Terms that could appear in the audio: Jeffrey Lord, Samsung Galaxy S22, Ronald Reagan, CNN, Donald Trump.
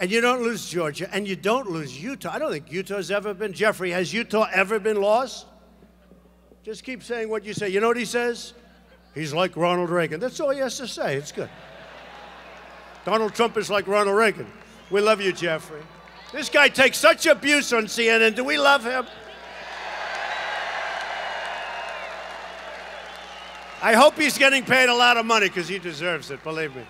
And you don't lose Georgia, and you don't lose Utah. I don't think Utah's ever been. Jeffrey, has Utah ever been lost? Just keep saying what you say. You know what he says? He's like Ronald Reagan. That's all he has to say. It's good. Donald Trump is like Ronald Reagan. We love you, Jeffrey. This guy takes such abuse on CNN. Do we love him? I hope he's getting paid a lot of money, because he deserves it, believe me.